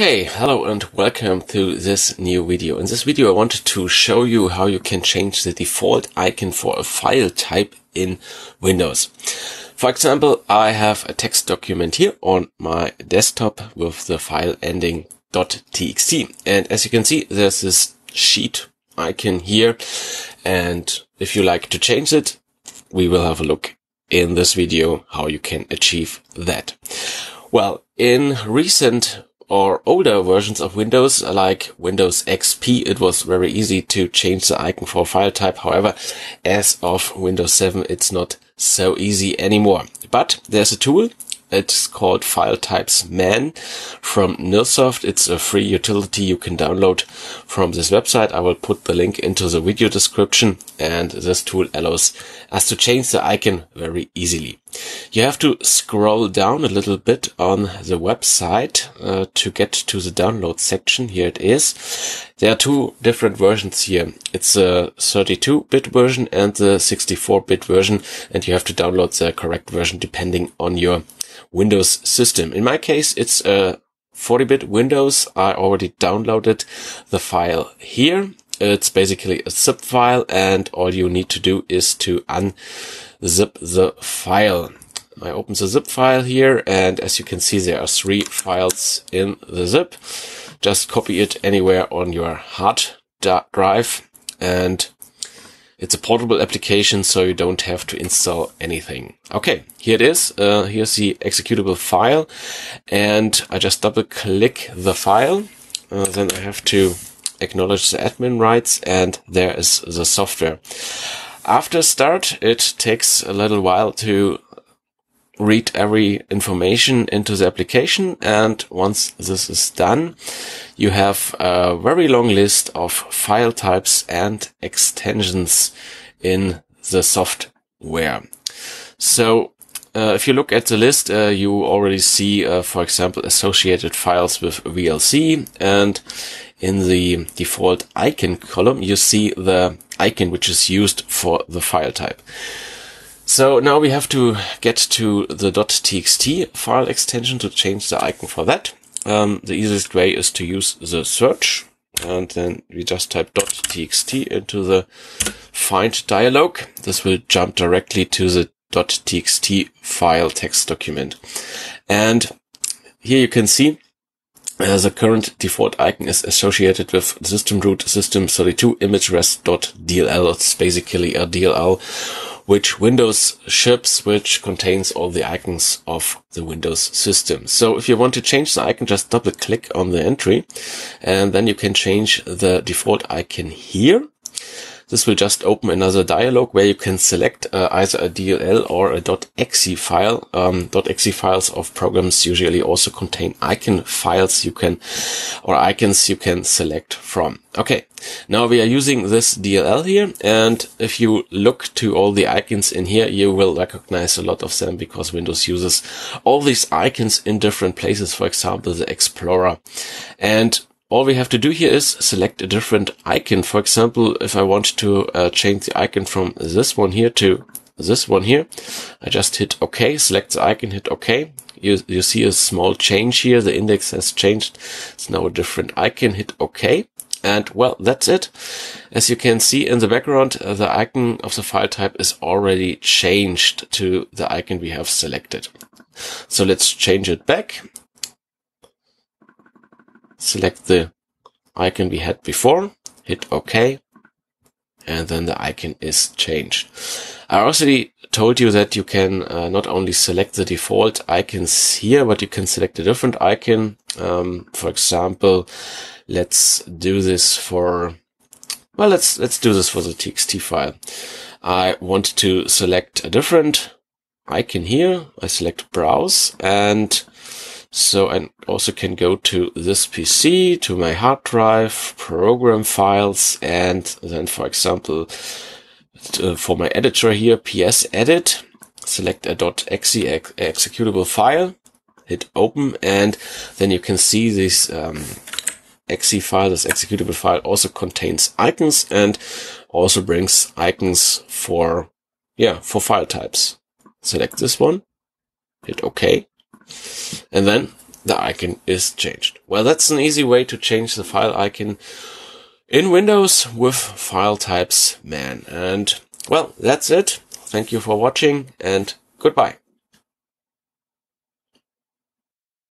Okay, hello and welcome to this new video. In this video I wanted to show you how you can change the default icon for a file type in Windows. For example, I have a text document here on my desktop with the file ending .txt, and as you can see there's this sheet icon here, and if you like to change it, we will have a look in this video how you can achieve that. Well, in recent or older versions of Windows, like Windows XP, it was very easy to change the icon for file type. However, as of Windows 7, it's not so easy anymore. But there's a tool. It's called File Types Man from NirSoft. It's a free utility you can download from this website. I will put the link into the video description, and this tool allows us to change the icon very easily. You have to scroll down a little bit on the website to get to the download section. Here it is. There are two different versions here. It's a 32-bit version and the 64-bit version, and you have to download the correct version depending on your Windows system. In my case, it's a 40-bit Windows. I already downloaded the file here. It's basically a zip file, and all you need to do is to unzip the file. I open the zip file here, and as you can see, there are three files in the zip. Just copy it anywhere on your hard drive, and it's a portable application, so you don't have to install anything. Okay, here it is. Here's the executable file, and I just double-click the file. Then I have to acknowledge the admin rights, and there is the software. After start, it takes a little while to read every information into the application, and once this is done, you have a very long list of file types and extensions in the software. So if you look at the list, you already see, for example, associated files with VLC, and in the default icon column, you see the icon which is used for the file type. So now we have to get to the .txt file extension to change the icon for that. The easiest way is to use the search, and then we just type .txt into the find dialog. This will jump directly to the .txt file text document. And here you can see the current default icon is associated with system root system32 image rest.dll. It's basically a DLL which Windows ships, which contains all the icons of the Windows system. So if you want to change the icon, just double click on the entry, and then you can change the default icon here. This will just open another dialog where you can select either a DLL or a .exe file. .exe files of programs usually also contain icon files you can, or icons you can select from. Okay, now we are using this DLL here, and if you look to all the icons in here, you will recognize a lot of them because Windows uses all these icons in different places, for example, the Explorer. And all we have to do here is select a different icon. For example, if I want to change the icon from this one here to this one here, I just hit OK, select the icon, hit OK. You see a small change here. The index has changed. It's now a different icon. Hit OK. And well, that's it. As you can see in the background, the icon of the file type is already changed to the icon we have selected. So let's change it back. Select the icon we had before, hit OK, and then the icon is changed. I already told you that you can not only select the default icons here, but you can select a different icon. For example, let's do this for, well, let's do this for the .txt file. I want to select a different icon here. I select Browse, and so I also can go to this PC, to my hard drive, program files, and then, for example, for my editor here, PS edit, select a .exe executable file, hit open, and then you can see this exe file, this executable file also contains icons and also brings icons for, yeah, for file types. Select this one, hit OK. And then the icon is changed. Well, that's an easy way to change the file icon in Windows with File Types Man. And well, that's it. Thank you for watching and goodbye.